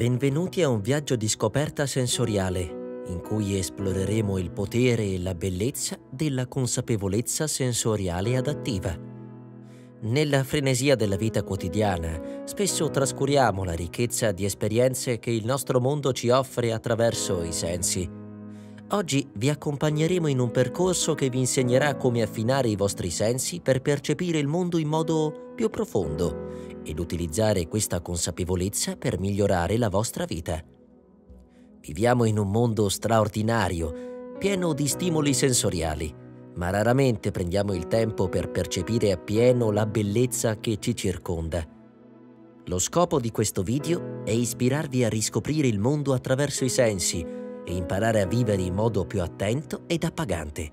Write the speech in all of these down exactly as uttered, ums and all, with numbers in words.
Benvenuti a un viaggio di scoperta sensoriale, in cui esploreremo il potere e la bellezza della consapevolezza sensoriale adattiva. Nella frenesia della vita quotidiana, spesso trascuriamo la ricchezza di esperienze che il nostro mondo ci offre attraverso i sensi. Oggi vi accompagneremo in un percorso che vi insegnerà come affinare i vostri sensi per percepire il mondo in modo più profondo, ed utilizzare questa consapevolezza per migliorare la vostra vita. Viviamo in un mondo straordinario, pieno di stimoli sensoriali, ma raramente prendiamo il tempo per percepire appieno la bellezza che ci circonda. Lo scopo di questo video è ispirarvi a riscoprire il mondo attraverso i sensi e imparare a vivere in modo più attento ed appagante.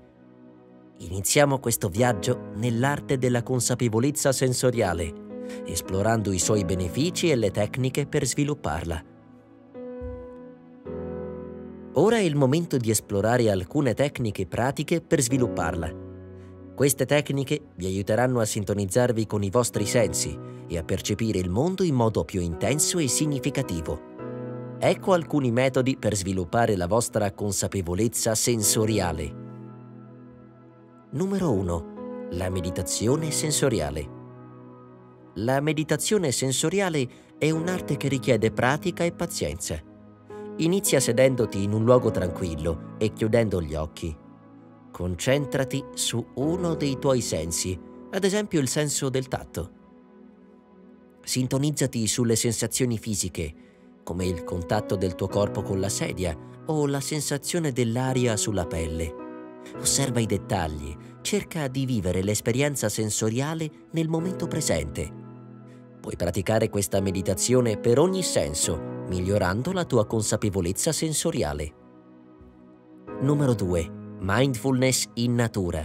Iniziamo questo viaggio nell'arte della consapevolezza sensoriale, esplorando i suoi benefici e le tecniche per svilupparla. Ora è il momento di esplorare alcune tecniche pratiche per svilupparla. Queste tecniche vi aiuteranno a sintonizzarvi con i vostri sensi e a percepire il mondo in modo più intenso e significativo. Ecco alcuni metodi per sviluppare la vostra consapevolezza sensoriale. Numero uno. La meditazione sensoriale. La meditazione sensoriale è un'arte che richiede pratica e pazienza. Inizia sedendoti in un luogo tranquillo e chiudendo gli occhi. Concentrati su uno dei tuoi sensi, ad esempio il senso del tatto. Sintonizzati sulle sensazioni fisiche, come il contatto del tuo corpo con la sedia o la sensazione dell'aria sulla pelle. Osserva i dettagli, cerca di vivere l'esperienza sensoriale nel momento presente. Puoi praticare questa meditazione per ogni senso, migliorando la tua consapevolezza sensoriale. Numero due. Mindfulness in natura.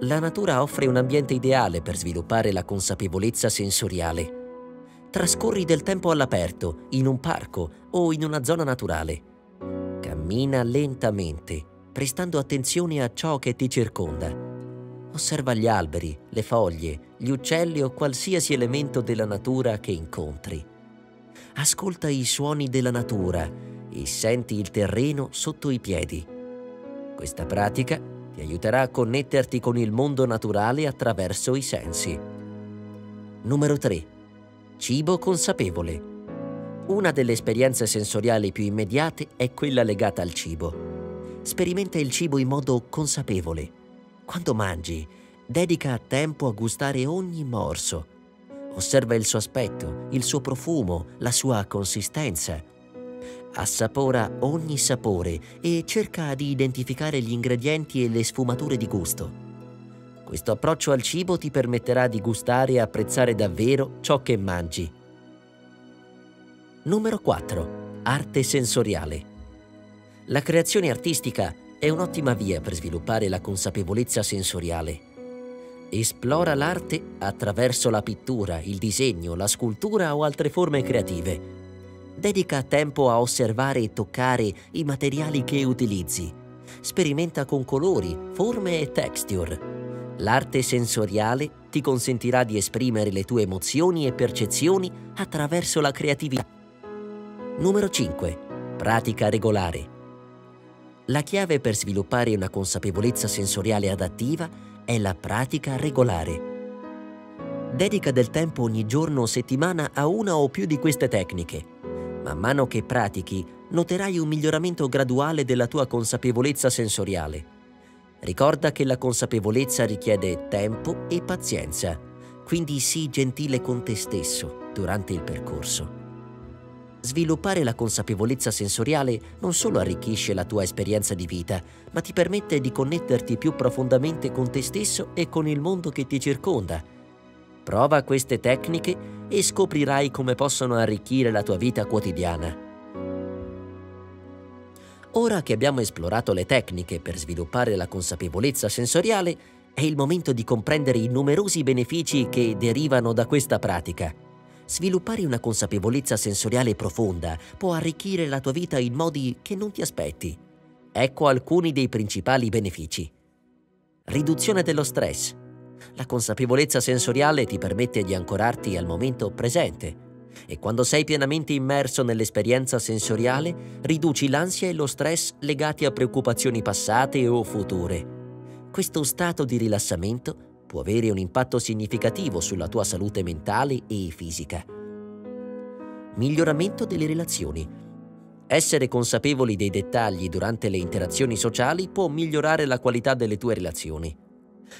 La natura offre un ambiente ideale per sviluppare la consapevolezza sensoriale. Trascorri del tempo all'aperto, in un parco o in una zona naturale. Cammina lentamente, prestando attenzione a ciò che ti circonda. Osserva gli alberi, le foglie, gli uccelli o qualsiasi elemento della natura che incontri. Ascolta i suoni della natura e senti il terreno sotto i piedi. Questa pratica ti aiuterà a connetterti con il mondo naturale attraverso i sensi. Numero tre. Cibo consapevole. Una delle esperienze sensoriali più immediate è quella legata al cibo. Sperimenta il cibo in modo consapevole. Quando mangi, dedica tempo a gustare ogni morso. Osserva il suo aspetto, il suo profumo, la sua consistenza. Assapora ogni sapore e cerca di identificare gli ingredienti e le sfumature di gusto. Questo approccio al cibo ti permetterà di gustare e apprezzare davvero ciò che mangi. Numero quattro. Arte sensoriale. La creazione artistica è un'ottima via per sviluppare la consapevolezza sensoriale. Esplora l'arte attraverso la pittura, il disegno, la scultura o altre forme creative. Dedica tempo a osservare e toccare i materiali che utilizzi. Sperimenta con colori, forme e texture. L'arte sensoriale ti consentirà di esprimere le tue emozioni e percezioni attraverso la creatività. Numero cinque. Pratica regolare. La chiave per sviluppare una consapevolezza sensoriale adattiva è la pratica regolare. Dedica del tempo ogni giorno o settimana a una o più di queste tecniche. Man mano che pratichi, noterai un miglioramento graduale della tua consapevolezza sensoriale. Ricorda che la consapevolezza richiede tempo e pazienza, quindi sii gentile con te stesso durante il percorso. Sviluppare la consapevolezza sensoriale non solo arricchisce la tua esperienza di vita, ma ti permette di connetterti più profondamente con te stesso e con il mondo che ti circonda. Prova queste tecniche e scoprirai come possono arricchire la tua vita quotidiana. Ora che abbiamo esplorato le tecniche per sviluppare la consapevolezza sensoriale, è il momento di comprendere i numerosi benefici che derivano da questa pratica. Sviluppare una consapevolezza sensoriale profonda può arricchire la tua vita in modi che non ti aspetti. Ecco alcuni dei principali benefici. Riduzione dello stress. La consapevolezza sensoriale ti permette di ancorarti al momento presente. e quando sei pienamente immerso nell'esperienza sensoriale, riduci l'ansia e lo stress legati a preoccupazioni passate o future. Questo stato di rilassamento può avere un impatto significativo sulla tua salute mentale e fisica. Miglioramento delle relazioni. Essere consapevoli dei dettagli durante le interazioni sociali può migliorare la qualità delle tue relazioni.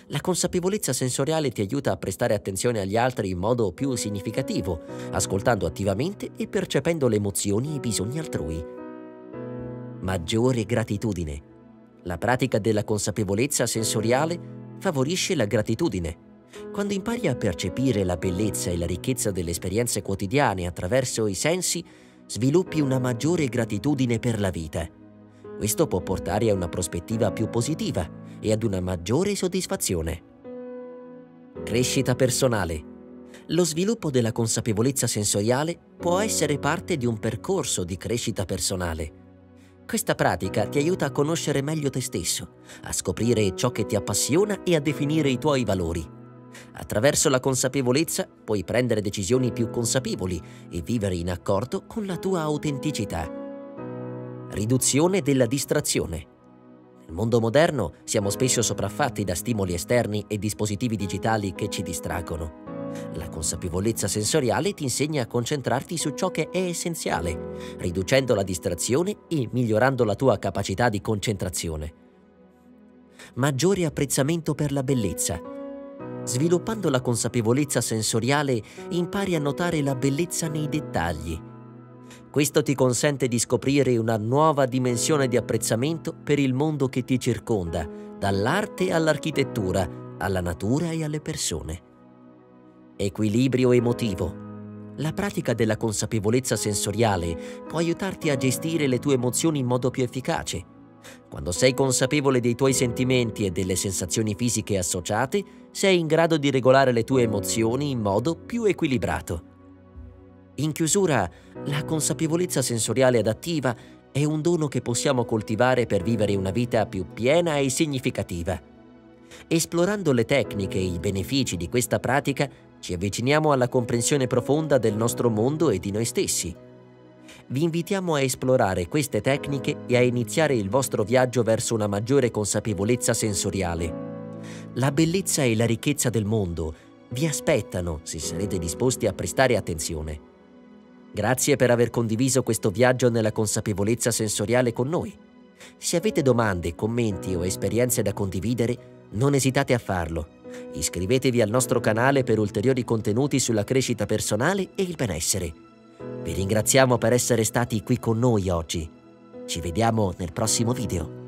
La consapevolezza sensoriale ti aiuta a prestare attenzione agli altri in modo più significativo, ascoltando attivamente e percependo le emozioni e i bisogni altrui. Maggiore gratitudine. La pratica della consapevolezza sensoriale favorisce la gratitudine. Quando impari a percepire la bellezza e la ricchezza delle esperienze quotidiane attraverso i sensi, sviluppi una maggiore gratitudine per la vita. Questo può portare a una prospettiva più positiva e ad una maggiore soddisfazione. Crescita personale. Lo sviluppo della consapevolezza sensoriale può essere parte di un percorso di crescita personale. Questa pratica ti aiuta a conoscere meglio te stesso, a scoprire ciò che ti appassiona e a definire i tuoi valori. Attraverso la consapevolezza puoi prendere decisioni più consapevoli e vivere in accordo con la tua autenticità. Riduzione della distrazione. Nel mondo moderno siamo spesso sopraffatti da stimoli esterni e dispositivi digitali che ci distraggono. La consapevolezza sensoriale ti insegna a concentrarti su ciò che è essenziale, riducendo la distrazione e migliorando la tua capacità di concentrazione. Maggiore apprezzamento per la bellezza. Sviluppando la consapevolezza sensoriale, impari a notare la bellezza nei dettagli. Questo ti consente di scoprire una nuova dimensione di apprezzamento per il mondo che ti circonda, dall'arte all'architettura, alla natura e alle persone. Equilibrio emotivo. La pratica della consapevolezza sensoriale può aiutarti a gestire le tue emozioni in modo più efficace. Quando sei consapevole dei tuoi sentimenti e delle sensazioni fisiche associate, sei in grado di regolare le tue emozioni in modo più equilibrato. In chiusura, la consapevolezza sensoriale adattiva è un dono che possiamo coltivare per vivere una vita più piena e significativa. Esplorando le tecniche e i benefici di questa pratica, ci avviciniamo alla comprensione profonda del nostro mondo e di noi stessi. Vi invitiamo a esplorare queste tecniche e a iniziare il vostro viaggio verso una maggiore consapevolezza sensoriale. La bellezza e la ricchezza del mondo vi aspettano se sarete disposti a prestare attenzione. Grazie per aver condiviso questo viaggio nella consapevolezza sensoriale con noi. Se avete domande, commenti o esperienze da condividere, non esitate a farlo. Iscrivetevi al nostro canale per ulteriori contenuti sulla crescita personale e il benessere. Vi ringraziamo per essere stati qui con noi oggi. Ci vediamo nel prossimo video.